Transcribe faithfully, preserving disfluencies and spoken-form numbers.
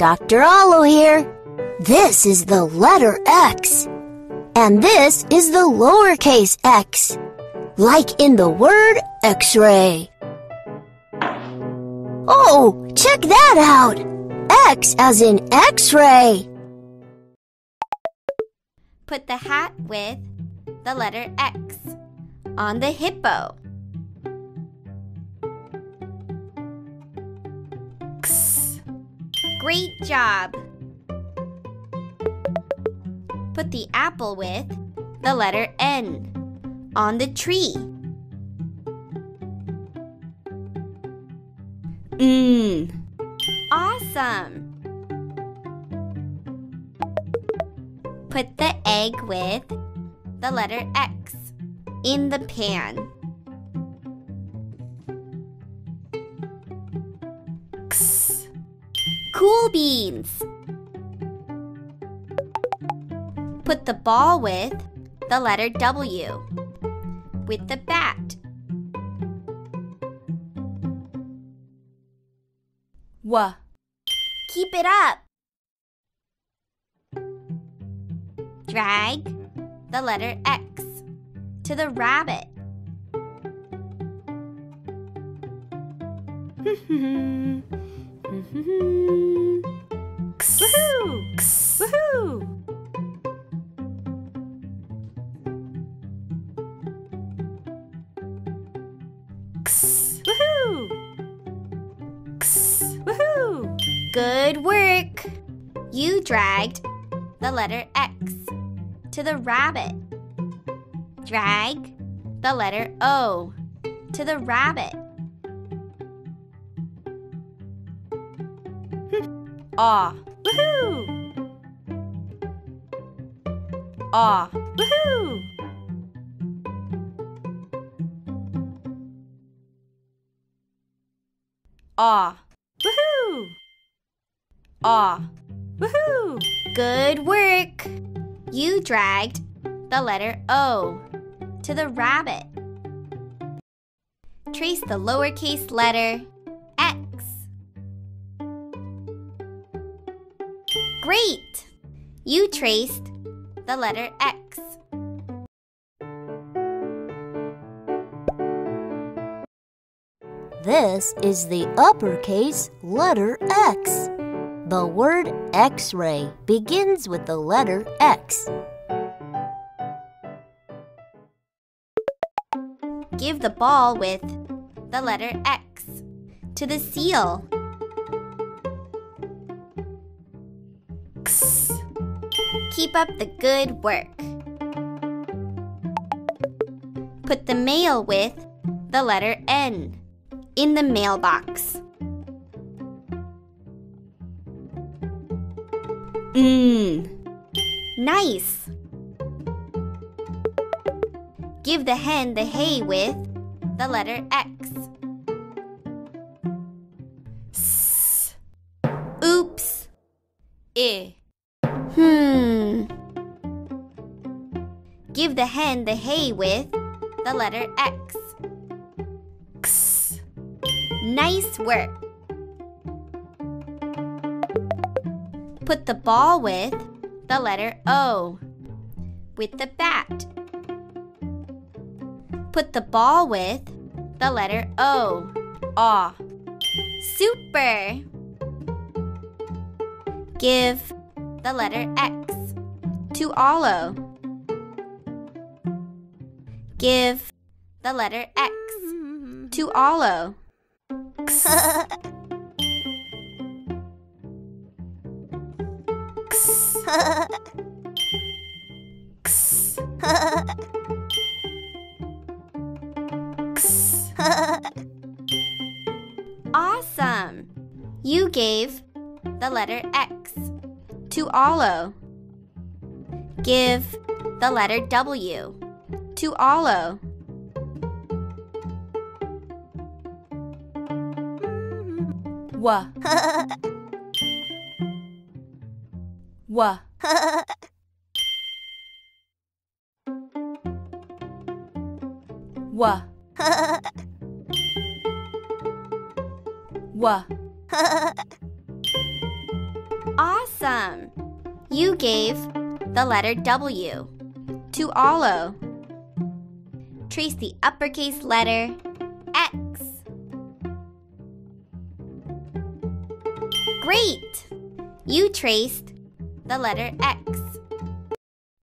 Doctor Olo here. This is the letter X, and this is the lowercase x, like in the word X-ray. Oh, check that out! X as in X-ray. Put the hat with the letter X on the hippo. X. Great job! Put the apple with the letter N on the tree. Mmm. Awesome! Put the egg with the letter X in the pan. X. Cool beans! Put the ball with the letter W with the bat. W. Keep it up! Drag the letter X to the rabbit. X. Woohoo! X. Woohoo! X. Woohoo! X. Woohoo! Good work! You dragged the letter X to the rabbit. Drag the letter O to the rabbit. Aw. Woohoo! Aw. Woohoo! Aw. Woohoo! Aw. Woohoo! Good work! You dragged the letter O to the rabbit. Trace the lowercase letter X. Great! You traced the letter X. This is the uppercase letter X. The word X-ray begins with the letter X. Give the ball with the letter X to the seal. X. Keep up the good work. Put the mail with the letter N in the mailbox. Mmm. Nice! Give the hen the hay with the letter X. S. Oops. I. Hmm. Give the hen the hay with the letter X. X. Nice work! Put the ball with the letter O with the bat. Put the ball with the letter O. Aw. Super! Give the letter X to Olo. Give the letter X to Olo. X. X. Awesome! You gave the letter X to Olo. Give the letter W to Olo. W. W. W. W. Awesome! You gave the letter W to Olo. Trace the uppercase letter X. Great! You traced the letter X.